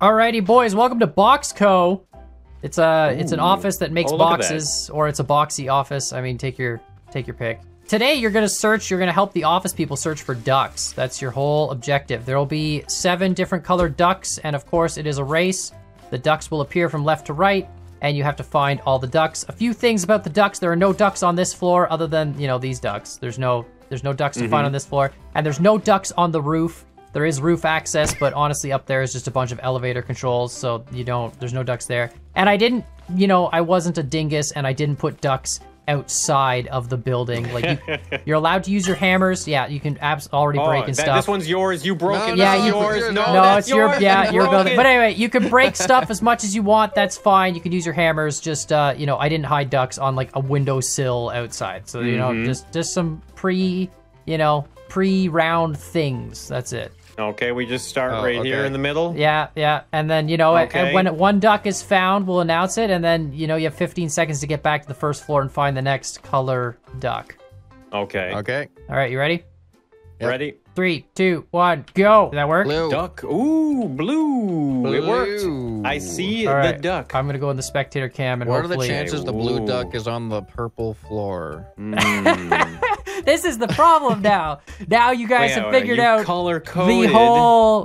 Alrighty, boys, welcome to Box Co. It's an office that makes boxes, or it's a boxy office. I mean, take your pick. Today, you're gonna help the office people search for ducks. That's your whole objective. There'll be 7 different colored ducks, and of course, it is a race. The ducks will appear from left to right, and you have to find all the ducks. A few things about the ducks: there are no ducks on this floor, other than, you know, these ducks. There's no ducks to find on this floor, and there's no ducks on the roof. There is roof access, but honestly, up there is just a bunch of elevator controls, so there's no ducks there. And I didn't, I wasn't a dingus, and I didn't put ducks outside of the building. Like, you're allowed to use your hammers. Yeah, you can already break and stuff. This one's yours. You broke it. Yeah, it's your building. But anyway, you can break stuff as much as you want. That's fine. You can use your hammers. Just, I didn't hide ducks on like a windowsill outside. So, just some pre-round things. That's it. Okay, we just start here in the middle? Yeah, and then, when one duck is found, we'll announce it, and then, you have 15 seconds to get back to the first floor and find the next color duck. Okay. All right, you ready? Yep. Ready. 3, 2, 1, go. Did that work? Blue. Duck. Ooh, blue. It worked. I see the duck. I'm going to go in the spectator cam and hopefully... What are the chances the blue duck is on the purple floor? This is the problem now. Now you guys have figured out the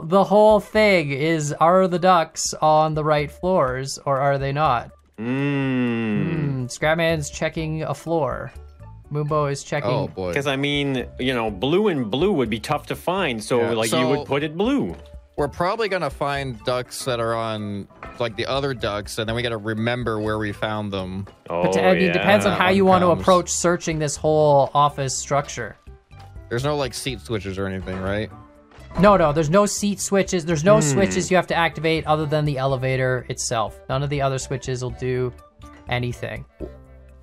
whole thing is, are the ducks on the right floors or are they not? Scrapman's checking a floor. Moonbo is checking. Oh boy. Because I mean, blue and blue would be tough to find, so you would put it blue. We're probably gonna find ducks that are on like the other ducks, and then we gotta remember where we found them. It depends on how you want to approach searching this whole office structure. There's no like seat switches or anything, right? No, there's no seat switches. There's no switches you have to activate other than the elevator itself. None of the other switches will do anything.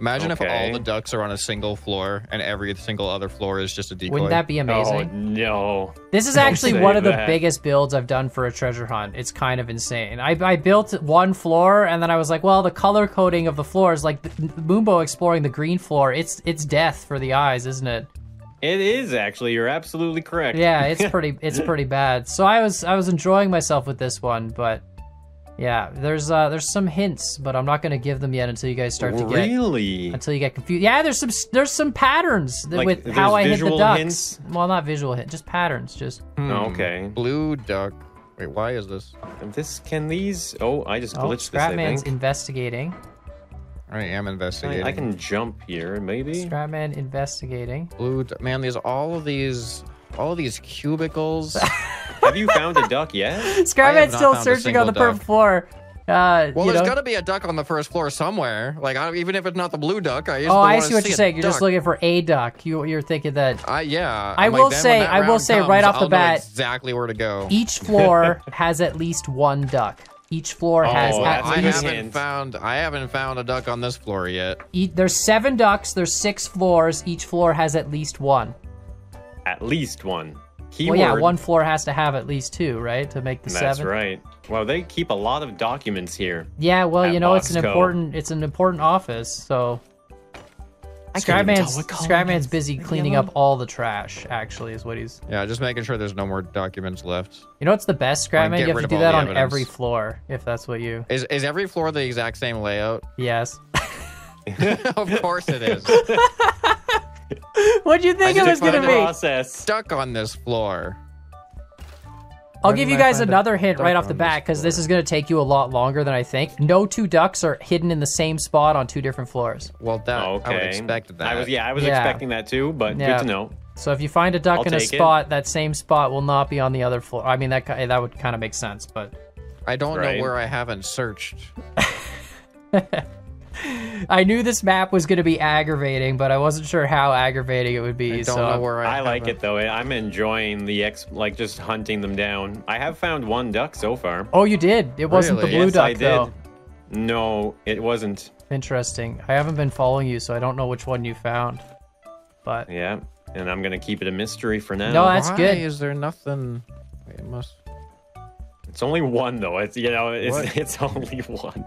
Imagine if all the ducks are on a single floor and every single other floor is just a decoy. Wouldn't that be amazing? Oh, no. This is actually one of the biggest builds I've done for a treasure hunt. It's kind of insane. I built one floor and then I was like, well, the color coding of the floors, like Moonbo exploring the green floor, it's death for the eyes, isn't it? It is, actually. You're absolutely correct. Yeah, it's pretty bad. So I was enjoying myself with this one, but... Yeah, there's some hints, but I'm not gonna give them yet until you guys start to get until you get confused. Yeah, there's some patterns like with how I hit the ducks. Hints? Well, not visual hint, just patterns. Just okay. Blue duck. Wait, why is this? I just glitched this. Scrapman's investigating. I am investigating. I can jump here, maybe. Scrapman investigating. Blue duck. Man, there's all of these cubicles. Have you found a duck yet? Scrapman's still searching on the purple floor. Well, there's gotta be a duck on the first floor somewhere. Like, even if it's not the blue duck, I see what you're saying. You're just looking for a duck. You're thinking that. Yeah. I will say right off the bat, exactly where to go. Each floor has at least one duck. Each floor has at least. I haven't found a duck on this floor yet. There's 7 ducks. There's 6 floors. Each floor has at least one. At least one. Keyword. Well, yeah, one floor has to have at least 2, right, to make the 7. That's right. Well, they keep a lot of documents here. Yeah, well, it's an important office, so. Scrapman's busy cleaning up all the trash. Actually, is what he's. Yeah, just making sure there's no more documents left. You know what's the best, Scrapman? You have to do that on every floor, if that's what you. Is every floor the exact same layout? Yes. Of course it is. What'd you think it was gonna be? Stuck on this floor. I'll give you guys another hint right off the bat, because this is gonna take you a lot longer than I think. No 2 ducks are hidden in the same spot on 2 different floors. Well, that I would expect that. I was expecting that too, but good to know. So if you find a duck in a spot, that same spot will not be on the other floor. I mean, that would kind of make sense, but I don't know where I haven't searched. I knew this map was going to be aggravating, but I wasn't sure how aggravating it would be. I like it though. I'm enjoying the just hunting them down. I have found one duck so far. Oh, you did? It wasn't the blue duck though. No, it wasn't. Interesting. I haven't been following you, so I don't know which one you found. But yeah, and I'm going to keep it a mystery for now. No, that's good. Is there nothing? It must. It's only one though. It's only one.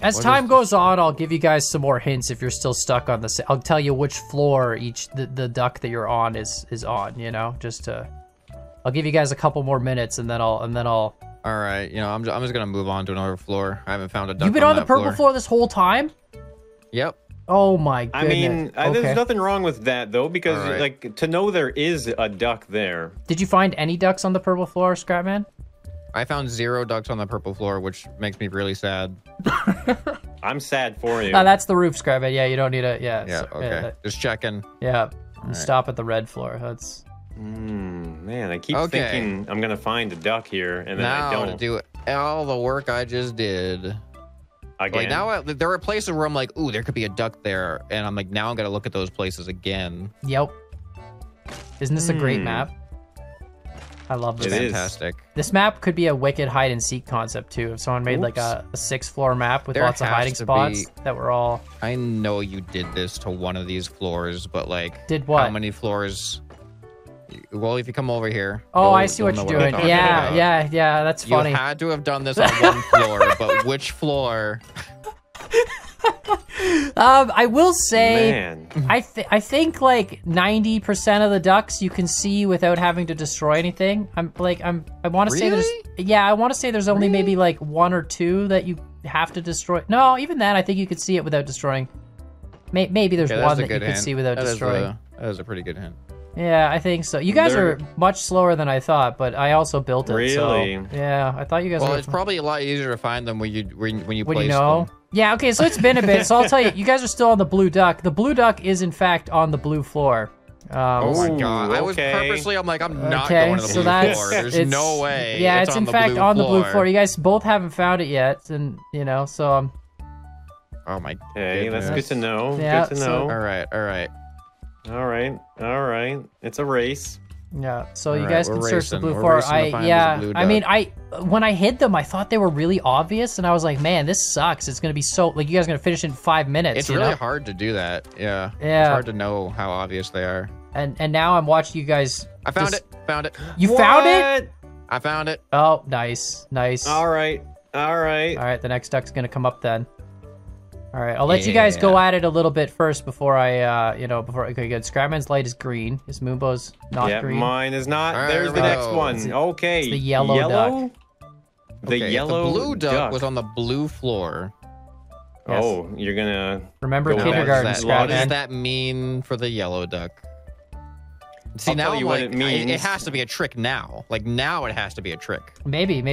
As time goes on, I'll give you guys some more hints if you're still stuck on this. I'll tell you which floor the duck that you're on is on, I'll give you guys a couple more minutes and then I'll All right, you know, I'm just gonna move on to another floor. I haven't found a duck. You've been on the purple floor this whole time? Yep. Oh my goodness. I mean, okay. There's nothing wrong with that though, because like to know there is a duck there. Did you find any ducks on the purple floor, Scrapman? I found 0 ducks on the purple floor, which makes me really sad. I'm sad for you. No, that's the roof, Scrapman. Yeah, you don't need a okay. Just checking. Yeah. And stop at the red floor. That's man, I keep thinking I'm gonna find a duck here, and then I don't. Now to do all the work I just did. Again. Like now, there are places where I'm like, ooh, there could be a duck there, and I'm like, now I'm gonna look at those places again. Yep. Isn't this a great map? I love this. It is fantastic. This map could be a wicked hide and seek concept too. If someone made like a 6-floor map with lots of hiding spots that were all. I know you did this to one of these floors, but like, did what? How many floors? Well, if you come over here. Oh, I see what you're doing. Yeah, yeah, yeah. That's funny. You had to have done this on one floor, but which floor? I will say, I think like 90% of the ducks you can see without having to destroy anything. I want to say there's I want to say there's only maybe like 1 or 2 that you have to destroy. No, even that I think you could see it without destroying. Maybe there's one that you could see without destroying. That was a pretty good hint. Yeah, I think so. You guys are much slower than I thought, but I also built it. Really? So, yeah, I thought you guys. Well, it's probably a lot easier to find them when you place them. Yeah. Okay. So it's been a bit. So I'll tell you, you guys are still on the blue duck. The blue duck is in fact on the blue floor. Oh my god! I was purposely. I'm like, I'm not going to the blue floor. There's no way. Yeah, it's in fact on the blue floor. You guys both haven't found it yet, and you know, so. Oh my. Hey, that's good to know. Yeah, good to know. All right. All right. All right, all right. It's a race. Yeah. So you guys can search the blue floor. I mean, when I hid them, I thought they were really obvious, and I was like, man, this sucks. It's gonna be so like you guys are gonna finish in 5 minutes. It's really hard to do that. Yeah. Yeah. It's hard to know how obvious they are. And now I'm watching you guys. I found it. Found it. You found it? I found it. Oh, nice, nice. All right, all right, all right. The next duck's gonna come up then. All right, I'll let you guys go at it a little bit first before I, you know, before okay, good. Scrapman's light is green. Is Moonbow's not green? Yeah, mine is not. Right, there's the next one. Okay, it's the yellow duck. Okay, the yellow blue duck was on the blue floor. Yes. Oh, you're gonna remember kindergarten, Scrapman. What does that mean for the yellow duck? See, I'll now tell you what it means. It has to be a trick now. Like now, it has to be a trick. Maybe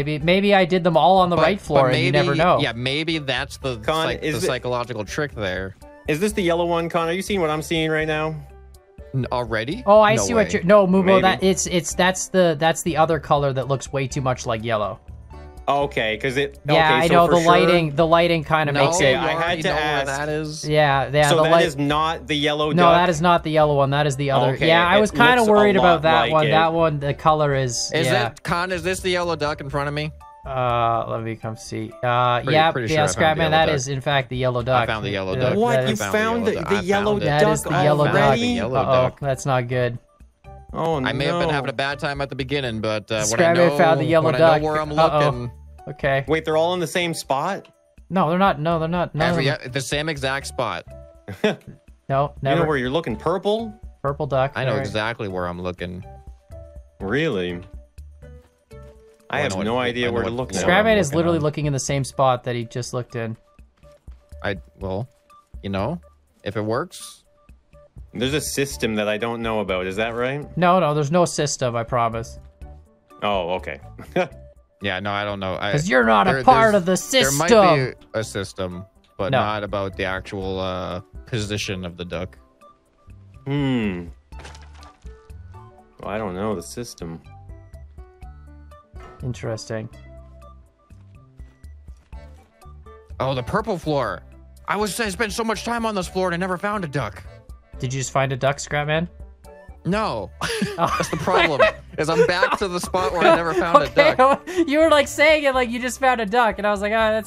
I did them all on the right floor, and you never know. Yeah, maybe that's the, Con, is the psychological trick there. Is this the yellow one, Con? Are you seeing what I'm seeing right now? Already? Oh, I see what you're. No, Mubo, that that's the other color that looks way too much like yellow. Okay, because it. Yeah, okay, I know the lighting kind of makes it. I had to ask. That is. Yeah, yeah. So that is not the yellow. No, that is not the yellow one. That is the other. Okay, yeah, I was kind of worried about that one. That one, the color is. Is that Con? Is this the yellow duck in front of me? Let me come see. Yeah, yeah, Scrapman. That is in fact the yellow duck. I found the yellow duck. What? You found the yellow duck? That is the yellow duck. Oh, that's not good. Oh, I may have been having a bad time at the beginning, but when I know found the yellow duck. I know where I'm looking. Okay. Wait, they're all in the same spot? No, they're not. No, they're not. No, the same exact spot. No, never. You know where you're looking? Purple? Purple duck. I know exactly where I'm looking. Really? I have no idea where to look now. Scrapman is literally looking in the same spot that he just looked in. Well, you know, if it works. There's a system that I don't know about. Is that right? No, no. There's no system. I promise. Oh, okay. Yeah, no, I don't know. Because you're not a part of the system. There might be a system, but not about the actual position of the duck. Hmm. Well, I don't know the system. Interesting. Oh, the purple floor. I spent so much time on this floor and I never found a duck. Did you just find a duck, Scrapman? No. That's the problem. Is I'm back to the spot where I never found a duck. You were like saying it like you just found a duck, and I was like, oh,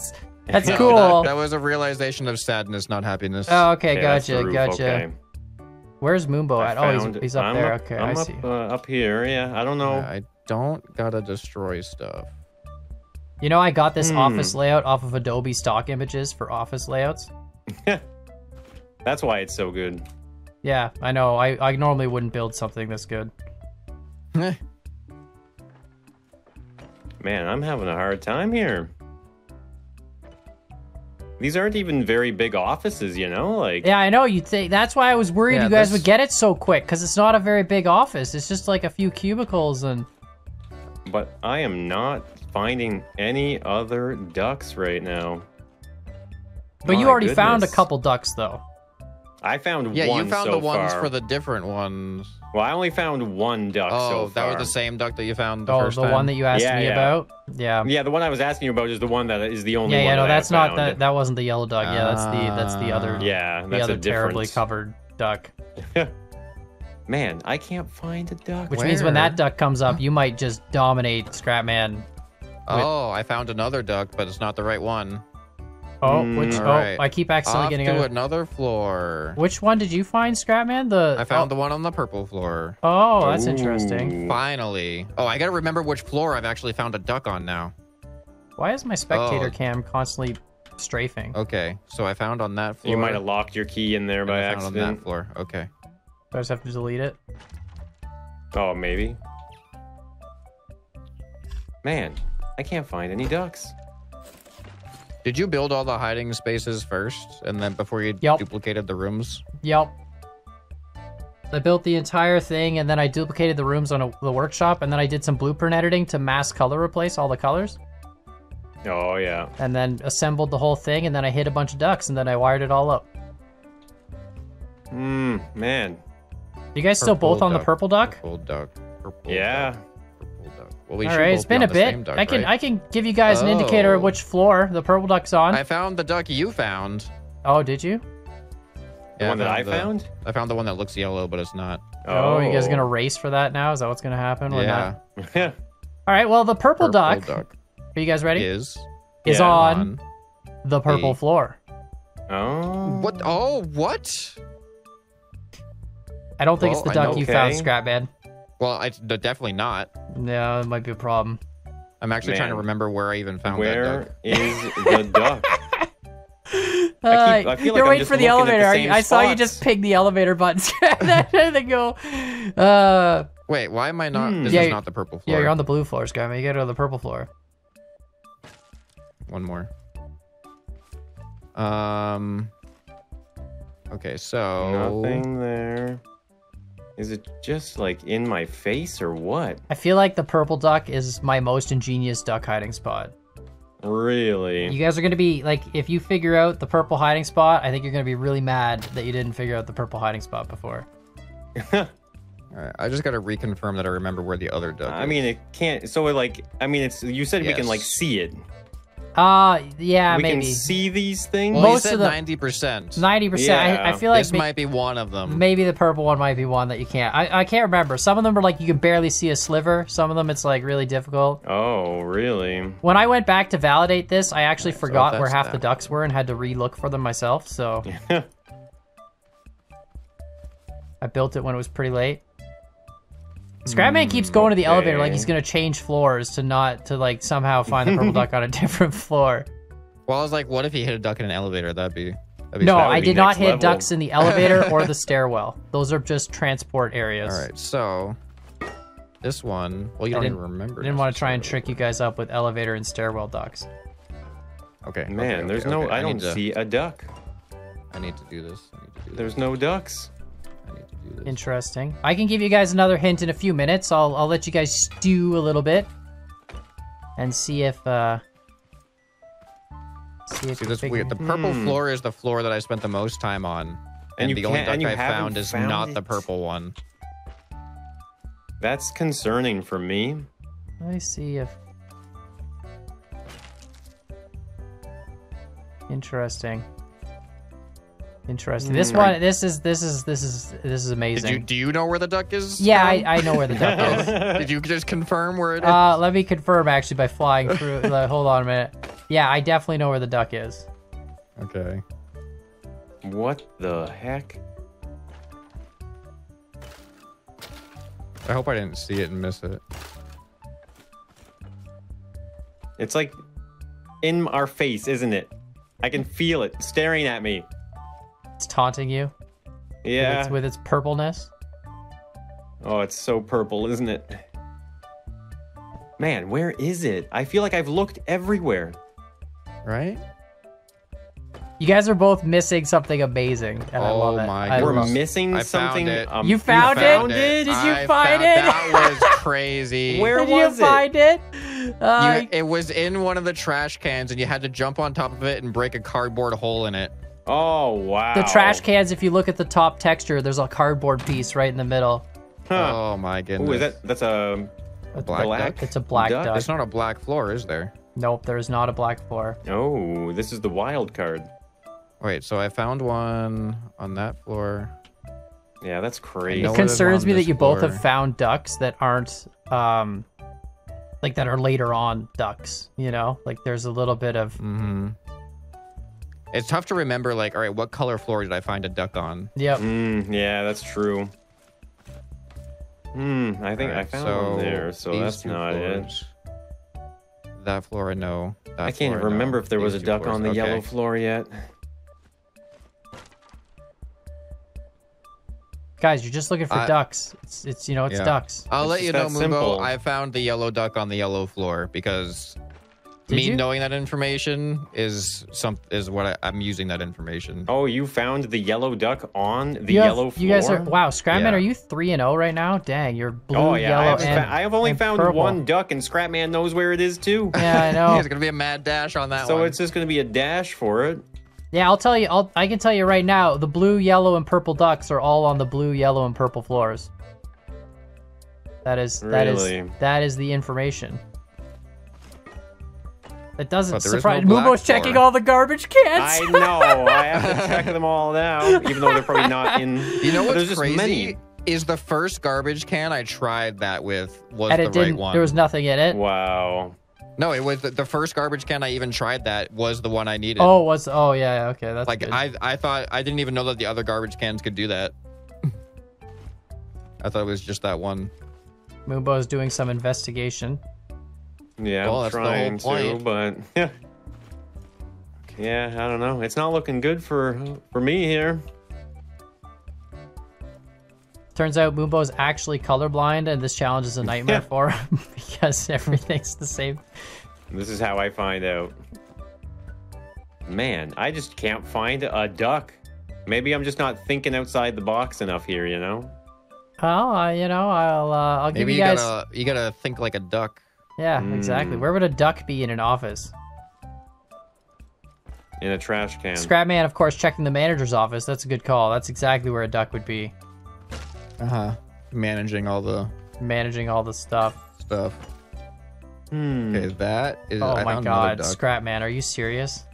that's cool. That was a realization of sadness, not happiness. Oh, okay, gotcha. Okay. Where's Moonbow at? Oh, he's up there. Okay, I see. Up here, yeah. I don't know. I don't gotta destroy stuff. You know, I got this office layout off of Adobe stock images for office layouts. That's why it's so good. Yeah, I know. I normally wouldn't build something this good. Man, I'm having a hard time here. These aren't even very big offices, you know? Like, yeah, I know. You'd think that's why I was worried you guys would get it so quick, because it's not a very big office. It's just like a few cubicles and. But I am not finding any other ducks right now. But my you already found a couple ducks, though. I found one. Yeah, you found the ones for the different ones. Well, I only found one duck so far. Oh, that was the same duck that you found the first time? Oh, the one that you asked me about? Yeah. Yeah, the one I was asking you about is the one that is the only one that I found. Yeah, no, that's not... That wasn't the yellow duck. Yeah, that's the other... Yeah, that's the other terribly covered duck. Man, I can't find a duck. Which means when that duck comes up, you might just dominate Scrapman. Oh, I found another duck, but it's not the right one. Oh, which I keep accidentally getting to another floor. Which one did you find, Scrapman? I found the one on the purple floor. Oh, that's interesting. Finally. Oh, I gotta remember which floor I've actually found a duck on now. Why is my spectator cam constantly strafing? Okay, so I found on that floor. You might have locked your key in there by accident. I found on that floor. Okay. Do I just have to delete it? Oh, maybe. Man, I can't find any ducks. Did you build all the hiding spaces first, and then before you duplicated the rooms? Yep. I built the entire thing, and then I duplicated the rooms on the workshop, and then I did some blueprint editing to mass color replace all the colors. Oh, yeah. And then assembled the whole thing, and then I hit a bunch of ducks, and then I wired it all up. Man. You guys still both on the purple duck? Purple duck. Purple duck. Well, we all right, it's been a bit. Duck, I can give you guys an indicator of which floor the purple duck's on. I found the duck you found. Oh, did you? Yeah, the one that I found? I found the one that looks yellow, but it's not. Oh, you guys going to race for that now? Is that what's going to happen? Yeah. All right, well, the purple duck, are you guys ready? Is on the purple floor. Oh. What? Oh, what? I don't think it's the duck you found, Scrapman. Well, it's definitely not. No, it might be a problem. I'm actually trying to remember where I even found that duck. Where is the duck? I feel like I'm waiting for the elevator. I saw you just ping the elevator button. They go. Wait, why am I not? This is not the purple floor. Yeah, you're on the blue floor, Scrapman. You got to go to the purple floor. One more. Okay, so nothing there. Is it just like in my face or what? I feel like the purple duck is my most ingenious duck hiding spot. Really? You guys are gonna be like, if you figure out the purple hiding spot, I think you're gonna be really mad that you didn't figure out the purple hiding spot before. Alright, I just gotta reconfirm that I remember where the other duck is. I mean, it can't, so like, I mean, it's, you said we can like see it. Yeah, maybe. We can see these things? Well, most of the 90%. 90%. Yeah. I feel like this might be one of them. Maybe the purple one might be one that you can't. I can't remember. Some of them are like you can barely see a sliver. Some of them it's like really difficult. Oh, really? When I went back to validate this, I actually forgot where half the ducks were and had to re-look for them myself, so. I built it when it was pretty late. Scrapman keeps going to the elevator like he's gonna change floors to like somehow find the purple duck on a different floor. Well, I was like, what if he hit a duck in an elevator? That'd be no, I did not hit ducks in the elevator or the stairwell. Those are just transport areas. All right, so this one. Well, you don't even remember. I didn't want to try and trick you guys up with elevator and stairwell ducks. Okay, man, there's no. I don't see a duck. I need to do this. There's no ducks. Interesting. I can give you guys another hint in a few minutes. I'll let you guys stew a little bit and see if the purple floor is the floor that I spent the most time on, and the only duck I found is not the purple one. That's concerning for me. Let me see if interesting. This one, this is amazing. Do you know where the duck is? Yeah, I know where the duck is. Did you just confirm where it is? Let me confirm actually by flying through. Hold on a minute. Yeah, I definitely know where the duck is. Okay. What the heck? I hope I didn't see it and miss it. It's like in our face, isn't it? I can feel it staring at me. It's taunting you. Yeah. With its purpleness. Oh, it's so purple, isn't it? Man, where is it? I feel like I've looked everywhere. Right? You guys are both missing something amazing, and I love it. We're missing something. You found it? Did you find it? That was crazy. Where was it? Did you find it? It was in one of the trash cans, and you had to jump on top of it and break a cardboard hole in it. Oh, wow. The trash cans, if you look at the top texture, there's a cardboard piece right in the middle. Huh. Oh, my goodness. Ooh, is that, that's a black duck? It's a black duck. It's not a black floor, is there? Nope, there is not a black floor. Oh, this is the wild card. Wait, so I found one on that floor. Yeah, that's crazy. It concerns me that you both have found ducks that aren't, like that are later on ducks, you know? Like there's a little bit of... Mm-hmm. It's tough to remember, like, all right, what color floor did I find a duck on? Yep. Mm, yeah, that's true. Mm, I think I found one there, so that's not it. That floor, no. I can't remember if there was a duck on the yellow floor yet. Guys, you're just looking for ducks. It's you know, it's ducks. I'll let you know, Mumbo, I found the yellow duck on the yellow floor because me knowing that information is what I'm using that information. Oh, you found the yellow duck on the yellow floor? You guys are, wow, Scrapman, are you 3-0 right now? Dang, you're blue, yellow, and I have only found one duck, and Scrapman knows where it is, too. Yeah, I know. It's going to be a mad dash on that one. So it's just going to be a dash for it. Yeah, I'll tell you. I can tell you right now, the blue, yellow, and purple ducks are all on the blue, yellow, and purple floors. That is the information. That doesn't surprise me. Mumbo's checking all the garbage cans. I know. I have to check them all now, even though they're probably not in. You know what's crazy? Is the first garbage can I tried that with was the right one. There was nothing in it. Wow. No, it was the first garbage can I even tried that was the one I needed. Oh, yeah, okay, that's like good. I thought I didn't even know that the other garbage cans could do that. I thought it was just that one. Mumbo's doing some investigation. Yeah, well, I'm trying to, but yeah. Yeah, I don't know. It's not looking good for me here. Turns out Mumbo's actually colorblind, and this challenge is a nightmare for him because everything's the same. This is how I find out. Man, I just can't find a duck. Maybe I'm just not thinking outside the box enough here, you know? Oh, you know, I'll give you guys... Maybe you gotta think like a duck. Yeah, exactly. Where would a duck be in an office? In a trash can. Scrapman, of course, checking the manager's office. That's a good call. That's exactly where a duck would be. Managing all the stuff. Hmm. Okay, that is. Oh my God, Scrapman, are you serious?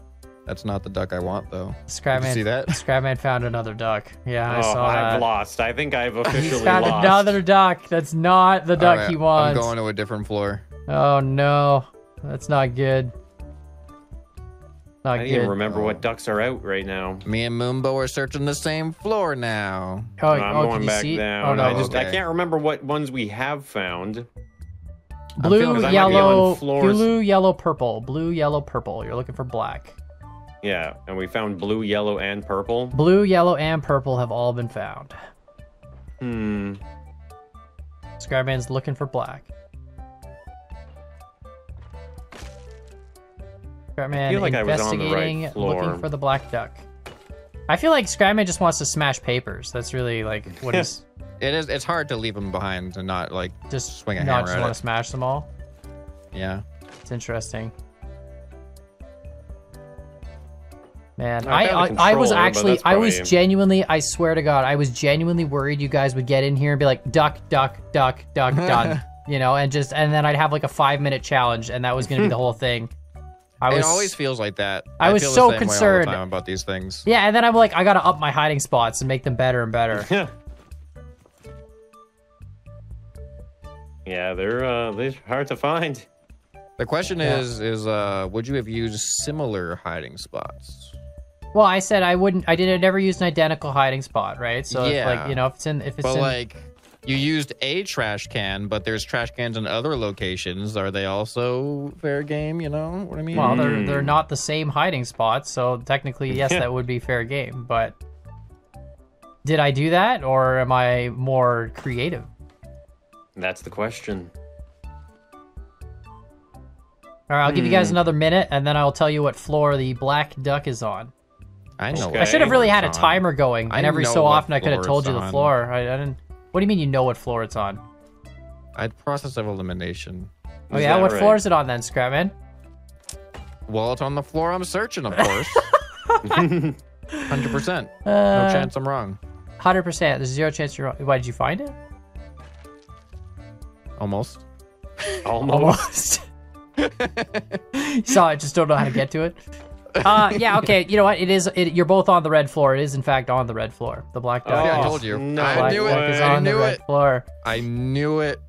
That's not the duck I want, though. Scrapman, did you see that? Scrapman found another duck. Yeah, I saw that. I've lost. I think I've officially lost. He's found another duck. That's not the duck he wants. I'm going to a different floor. Oh no, that's not good. I didn't even remember what ducks are out right now. Me and Mumbo are searching the same floor now. Oh, I'm going back down. Oh, no. I can't remember what ones we have found. Blue, yellow, purple. Blue, yellow, purple. You're looking for black. Yeah, and we found blue, yellow, and purple. Blue, yellow, and purple have all been found. Hmm. Scrapman's looking for black. Scrapman, I feel like investigating, I was on the right floor. Looking for the black duck. I feel like Scrapman just wants to smash papers. That's really like what he's. It's hard to leave them behind and not like just swing a hammer at it. Not just want to smash them all. Yeah, it's interesting. Man, I was actually genuinely, I swear to God, I was genuinely worried you guys would get in here and be like duck, duck, duck, duck, done, you know, and then I'd have like a 5-minute challenge, and that was gonna be the whole thing. It always feels like that. I was so concerned about these things. Yeah, and then I'm like, I gotta up my hiding spots and make them better and better. Yeah, they're hard to find. The question is would you have used similar hiding spots? Well, I said I wouldn't. I never used an identical hiding spot, right? So yeah, if, like, you know, like you used a trash can, but there's trash cans in other locations. Are they also fair game? You know what I mean? Well, they're not the same hiding spots, so technically, yes, that would be fair game. But did I do that, or am I more creative? That's the question. All right, I'll give you guys another minute, and then I'll tell you what floor the black duck is on. I know. Okay. I should have really had a timer going, and every so often I could have told you the floor. I didn't. What do you mean you know what floor it's on? I'd process of elimination. Oh yeah, what floor is it on then, Scrapman? Well, it's on the floor I'm searching, of course. 100%. No chance I'm wrong. 100%. There's zero chance you're wrong. Why, did you find it? Almost. Almost. So I just don't know how to get to it. Yeah, okay, you know what? It is. You're both on the red floor. It is, in fact, on the red floor. The black dog. Oh, yeah, I told you. No, I knew it. I knew it. I knew it.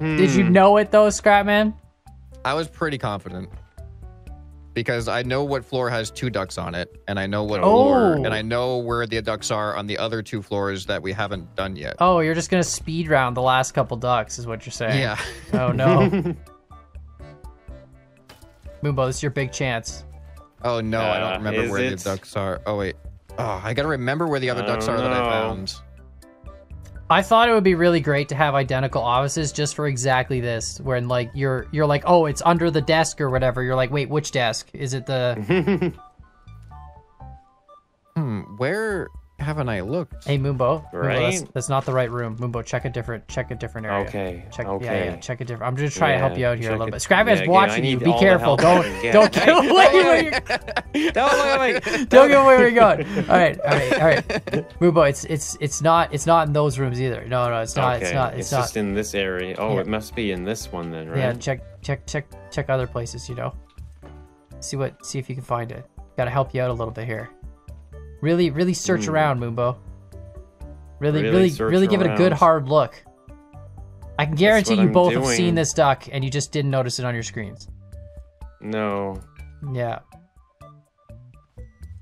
Did you know it, though, Scrapman? I was pretty confident. Because I know what floor has two ducks on it, and I know what floor, and I know where the ducks are on the other two floors that we haven't done yet. Oh, you're just gonna speed round the last couple ducks, is what you're saying? Yeah. Oh no. Moonbo, this is your big chance. Oh no, I don't remember where the ducks are. Oh wait, I gotta remember where the other ducks are that I found. I thought it would be really great to have identical offices just for exactly this, when like you're like, oh, it's under the desk or whatever. You're like, wait, which desk? Is it the? Where haven't I looked? Hey, Moonbo, right? Moonbo, that's not the right room. Moonbo, check a different area. Okay. Check a different. I'm just trying to help you out here a little bit. Scrapman's watching you. Be careful. Don't get away. Don't get away where you're going. All right. Moonbo, it's not in those rooms either. No, it's not. Okay. It's not. Just in this area. Oh, yeah. It must be in this one then, right? Yeah. Check other places. You know. See if you can find it. Got to help you out a little bit here. Really search around, Moonbo. Really give it a good hard look. I can guarantee you both have seen this duck and you just didn't notice it on your screens. No. Yeah.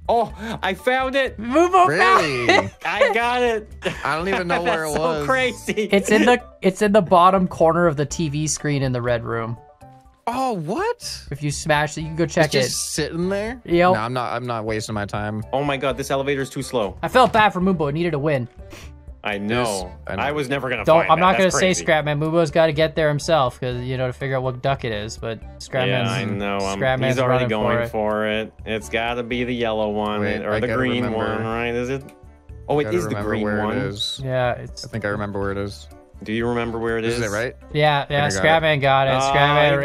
Oh, I found it! Moonbo found it! I got it! I don't even know where it was. That's so crazy. It's in the bottom corner of the TV screen in the red room. Oh, what? If you smash it, you can go check it. Just sitting there? Yep. No, I'm not wasting my time. Oh my god, this elevator's too slow. I felt bad for Moonbo. It needed a win. I know. I was never gonna find it. I'm not gonna say Scrapman. Moonbo's got to get there himself, because you know, to figure out what duck it is. But Scrapman's I know. He's already going for it. It's got to be the yellow one or the green one, right? Is it? Oh, it is the green one. Yeah, I think I remember where it is. Do you remember where it is? Is it right? Yeah. Scrapman got it. Scrapman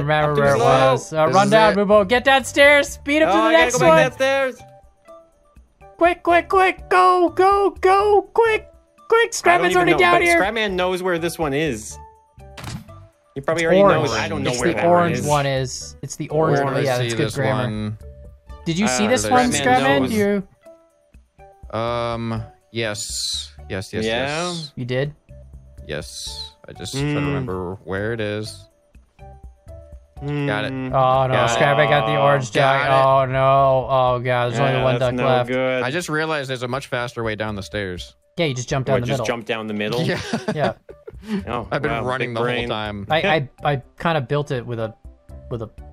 remember where it was. Run down, Moonbo. Get downstairs. Speed up to the next one. Downstairs. Quick. Go. Quick. Scrapman's already down here. Scrapman knows where this one is. He probably already knows. I don't know where that one is. It's the orange one. It's the orange one. Yeah, that's good grammar. Did you see this one, Scrapman? Yes. You did? Yes, I just try to remember where it is. Got it. Oh no, Scrapman got the orange duck. Oh no, oh god, there's only one duck left. Good. I just realized there's a much faster way down the stairs. Yeah, you just jump down the middle. Just jump down the middle? Yeah. Oh, I've been running the whole time. I kind of built it with a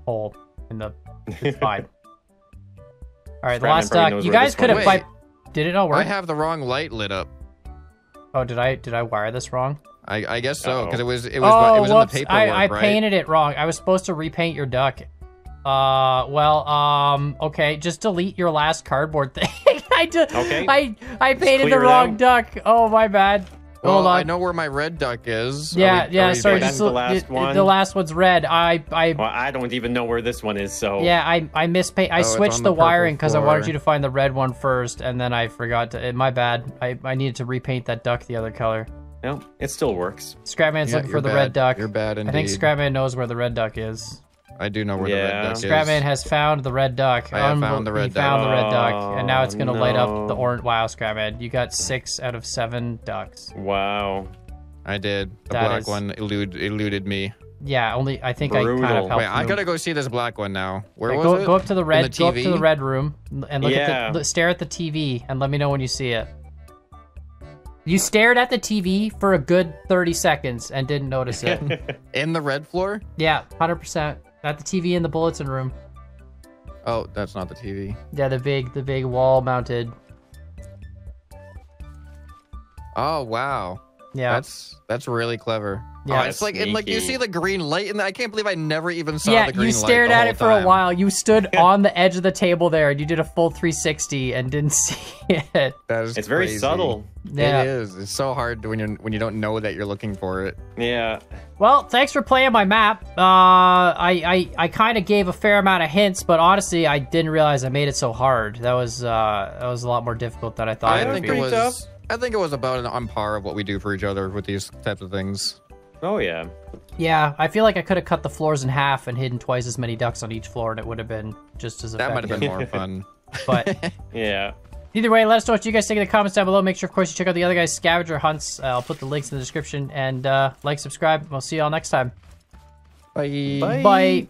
hole in the vibe. All right, the last duck. You guys could have... Did it not work? I have the wrong light lit up. Oh, did I wire this wrong? I guess so, because it was in the paperwork, right? I painted it wrong. I was supposed to repaint your duck. Okay, just delete your last cardboard thing. I painted the wrong duck. Oh, my bad. Well, hold on. I know where my red duck is. Yeah, sorry, just the last one. The last one's red. I don't even know where this one is, so. Yeah, I mispaint. I switched the wiring because I wanted you to find the red one first, and then I forgot to. My bad. I needed to repaint that duck the other color. No, it still works. Scrapman's looking for the red duck. You're bad indeed. I think Scrapman knows where the red duck is. I do know where the red duck is. Scrapman has found the red duck. I have found the red duck. He found the red duck, and now it's going to light up the orange. Wow, Scrapman, you got 6 out of 7 ducks. Wow. I did. The black one eluded me. Yeah, only I think brutal. I kind of helped. Wait, I got to go see this black one now. Where was it? Go up to the red TV? Go up to the red room and look at stare at the TV and let me know when you see it. You stared at the TV for a good 30 seconds and didn't notice it. In the red floor? Yeah, 100%. Not the TV in the bulletin room. Oh, that's not the TV. Yeah, the big wall mounted. Oh wow. Yeah, that's really clever. Yeah, oh, it's like sneaky. And like you see the green light, and I can't believe I never even saw the green light. Yeah, you stared at it for a while. You stood on the edge of the table there, and you did a full 360 and didn't see it. That is it's crazy. Very subtle. Yeah. It is. It's so hard when you don't know that you're looking for it. Yeah. Well, thanks for playing my map. I kind of gave a fair amount of hints, but honestly, I didn't realize I made it so hard. That was a lot more difficult than I thought. I think it was. I think it was about on par of what we do for each other with these types of things. Oh, yeah. Yeah, I feel like I could have cut the floors in half and hidden twice as many ducks on each floor, and it would have been just as effective. That might have been more fun. But yeah. Either way, let us know what you guys think in the comments down below. Make sure, of course, you check out the other guys' scavenger hunts. I'll put the links in the description. And like, subscribe. We'll see you all next time. Bye. Bye. Bye.